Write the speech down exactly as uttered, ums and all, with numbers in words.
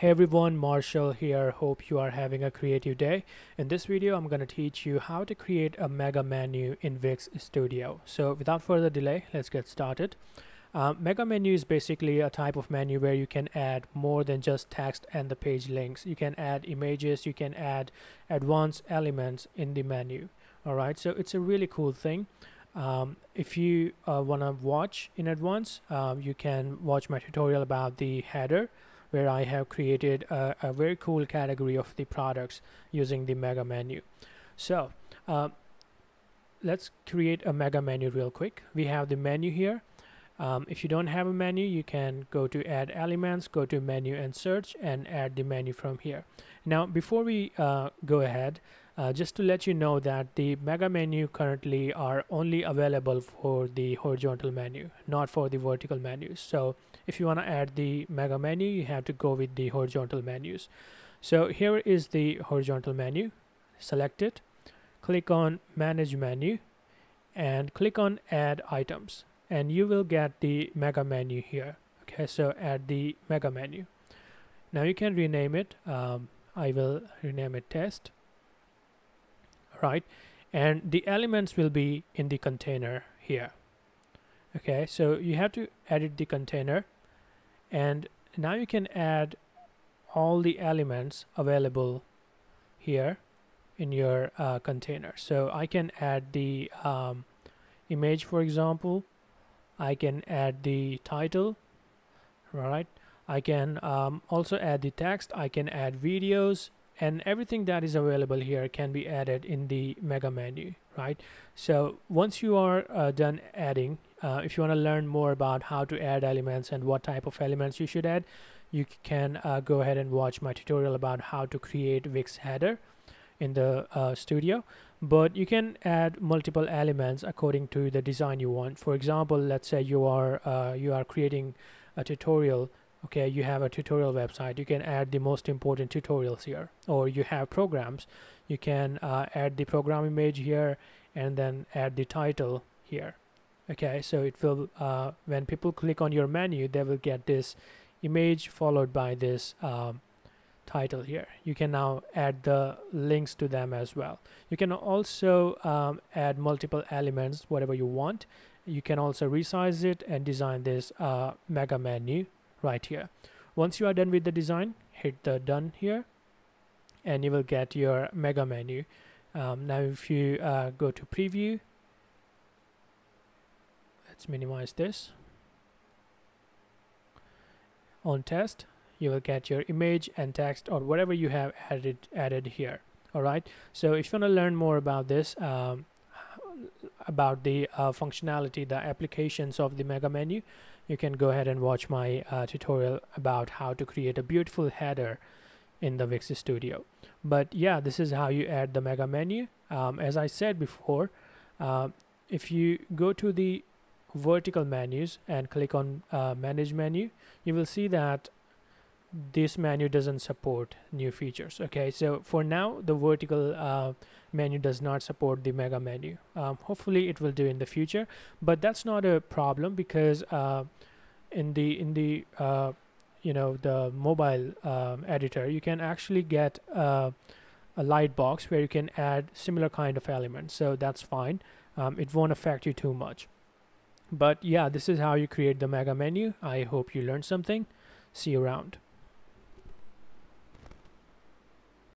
Hey everyone, Marshall here. Hope you are having a creative day. In this video, I'm going to teach you how to create a mega menu in Wix Studio. So without further delay, let's get started. Uh, mega menu is basically a type of menu where you can add more than just text and the page links. You can add images, you can add advanced elements in the menu. All right, so it's a really cool thing. Um, if you uh, want to watch in advance, um, you can watch my tutorial about the header, where I have created a, a very cool category of the products using the mega menu. So uh, let's create a mega menu real quick. We have the menu here. Um, if you don't have a menu, you can go to add elements, go to menu and search, and add the menu from here. Now before we uh, go ahead, uh, just to let you know that the mega menu currently are only available for the horizontal menu, not for the vertical menus. So if you want to add the mega menu, you have to go with the horizontal menus. So here is the horizontal menu. Select it, click on manage menu, and click on add items, and you will get the mega menu here. Okay, so add the mega menu. Now you can rename it. um, I will rename it test. All right, and the elements will be in the container here. Okay, so you have to edit the container, and now you can add all the elements available here in your uh, container. So I can add the um, image, for example. I can add the title, right? I can um, also add the text. I can add videos, and everything that is available here can be added in the mega menu, right? So once you are uh, done adding, uh, if you want to learn more about how to add elements and what type of elements you should add, you can uh, go ahead and watch my tutorial about how to create Wix header in the uh, studio. But you can add multiple elements according to the design you want. For example, let's say you are uh, you are creating a tutorial. Okay, you have a tutorial website. You can add the most important tutorials here. Or you have programs, you can uh, add the program image here and then add the title here. Okay, so it will uh, when people click on your menu, they will get this image followed by this um, title here. You can now add the links to them as well. You can also um, add multiple elements, whatever you want. You can also resize it and design this uh, mega menu right here. Once you are done with the design, hit the done here, and you will get your mega menu. Um, now if you uh, go to preview, let's minimize this. On test, you will get your image and text or whatever you have added added here. All right, so if you want to learn more about this, um, about the uh, functionality, the applications of the mega menu, you can go ahead and watch my uh, tutorial about how to create a beautiful header in the Wix Studio. But yeah, this is how you add the mega menu. Um, as I said before, uh, if you go to the vertical menus and click on uh, manage menu, you will see that this menu doesn't support new features. Okay, so for now the vertical uh, menu does not support the mega menu. Um, hopefully it will do in the future, but that's not a problem, because uh, in the in the uh, you know, the mobile um, editor, you can actually get uh, a light box where you can add similar kind of elements, so that's fine. Um, it won't affect you too much. But yeah, this is how you create the mega menu. I hope you learned something. See you around.